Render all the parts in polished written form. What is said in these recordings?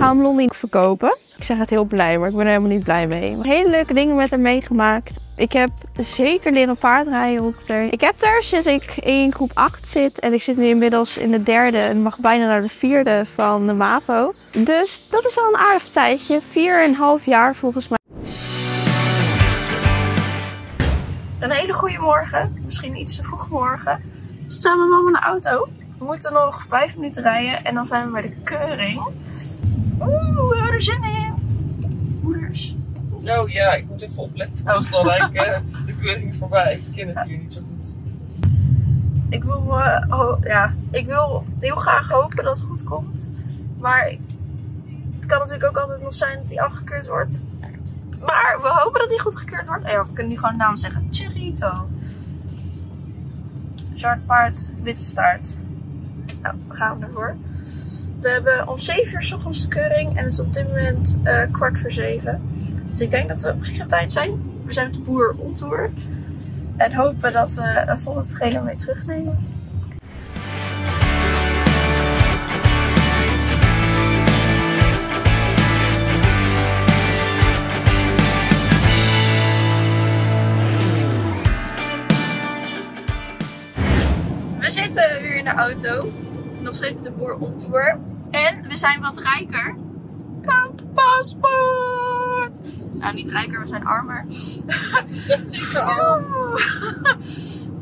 ga hem Londen verkopen. Ik zeg het heel blij, maar ik ben er helemaal niet blij mee. Hele leuke dingen met haar meegemaakt. Ik heb zeker leren paardrijden op haar. Ik heb er sinds ik in groep 8 zit en ik zit nu inmiddels in de derde en mag bijna naar de vierde van de MAVO. Dus dat is al een aardig tijdje, 4,5 jaar volgens mij. Een hele goede morgen, misschien iets te vroeg morgen. We staan met mama in de auto. We moeten nog 5 minuten rijden en dan zijn we bij de keuring. Oeh, we hebben er zin in! Moeders. Oh ja, ik moet even opletten, anders dan rijd ik de keuring voorbij. Ik ken het hier niet zo goed. Ik wil heel graag hopen dat het goed komt. Maar het kan natuurlijk ook altijd nog zijn dat hij afgekeurd wordt. Maar we hopen dat hij goed gekeurd wordt. Hey, we kunnen nu gewoon de naam zeggen. Cerrito. Zwart paard, witte staart. Nou, we gaan ervoor. We hebben om 7 uur 's ochtends de keuring en het is op dit moment 7:15. Dus ik denk dat we precies op tijd zijn. We zijn op de boer ontoer en hopen dat we een volle trailer mee terugnemen. We zitten weer in de auto, nog steeds met de boer on tour en we zijn wat rijker. Een paspoort! Nou, niet rijker, we zijn armer. Zegt zeker arm.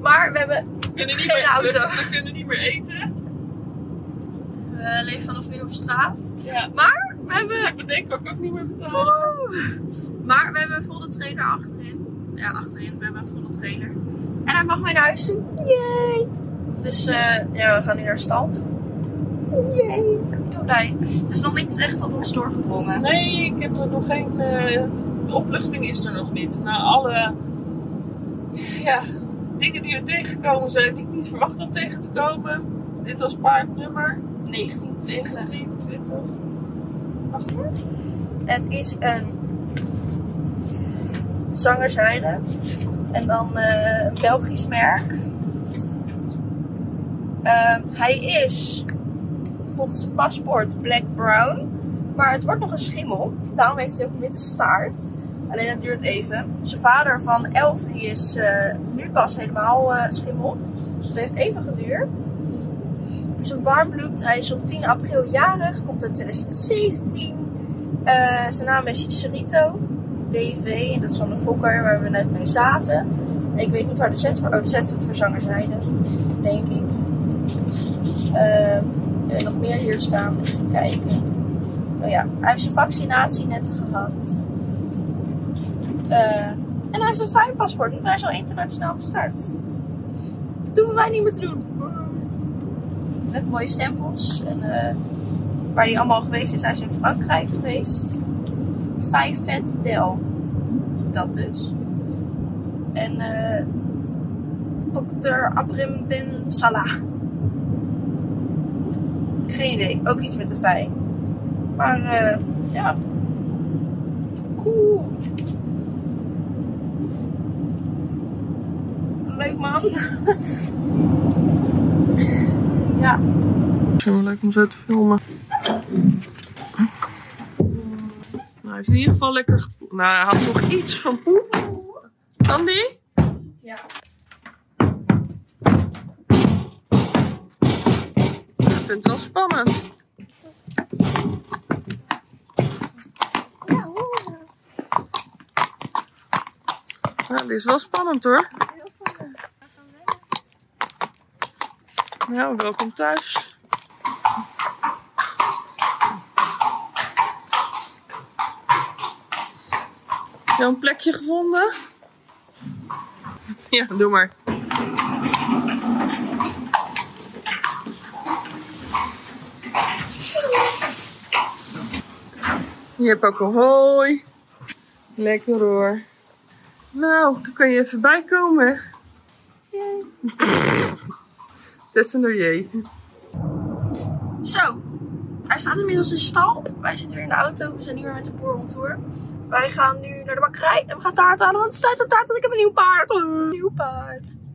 Maar we hebben geen auto. We kunnen niet meer eten. We leven vanaf nu op straat. Ja. Maar we hebben... Ik bedenk dat ik ook niet meer betalen. Maar we hebben een volle trailer achterin. Ja, achterin. We hebben een volle trailer. En hij mag mee naar huis toe. Yay! Dus ja, we gaan nu naar de stal toe. Jee, heel blij. Het is nog niet echt tot ons doorgedrongen. Nee, ik heb er nog geen... de opluchting is er nog niet. Na alle dingen die er tegengekomen zijn, die ik niet verwacht had tegen te komen. Dit was paard nummer 1920. Wacht hoor. Het is een Sangersheide. En dan een Belgisch merk. Hij is volgens zijn paspoort black brown, maar het wordt nog een schimmel. Daarom heeft hij ook een witte staart. Alleen dat duurt even. Zijn vader van 11 die is nu pas helemaal schimmel. Dat heeft even geduurd. Het is een warmbloed. Hij is op 10 april jarig. Komt uit 2017. Zijn naam is Cerrito DV en dat is van de Fokker waar we net mee zaten. Ik weet niet waar de Z voor... Oh, de Z staat voor Zangersheide, denk ik. Nog meer hier staan, even kijken. Oh ja, hij heeft zijn vaccinatie net gehad. En hij heeft een FI-paspoort, want hij is al internationaal gestart. Dat hoeven wij niet meer te doen. Hij heeft mooie stempels. En, waar hij allemaal geweest is, hij is in Frankrijk geweest. FI-FET-DEL. Dat dus. En dokter Abrim Ben Salah. Geen idee, ook iets met de vij. Maar ja, cool. Leuk man. Ja. Het is heel leuk om zo te filmen. Nou, hij is in ieder geval lekker gepoept. Nou, hij had nog iets van poep. Andy? Ja. Ik vind het wel spannend. Nou, dit is wel spannend hoor. Heel spannend. Nou, welkom thuis. Heb je al een plekje gevonden? Ja, doe maar. Je hebt ook een hooi. Lekker hoor. Nou, dan kan je even bijkomen. Jee. Testen door jee. Zo, hij staat inmiddels in de stal. Wij zitten weer in de auto. We zijn niet meer met de boer on tour. Wij gaan nu naar de bakkerij en we gaan taart halen. Want het sluit op taart, want ik heb een nieuw paard. Nieuw paard.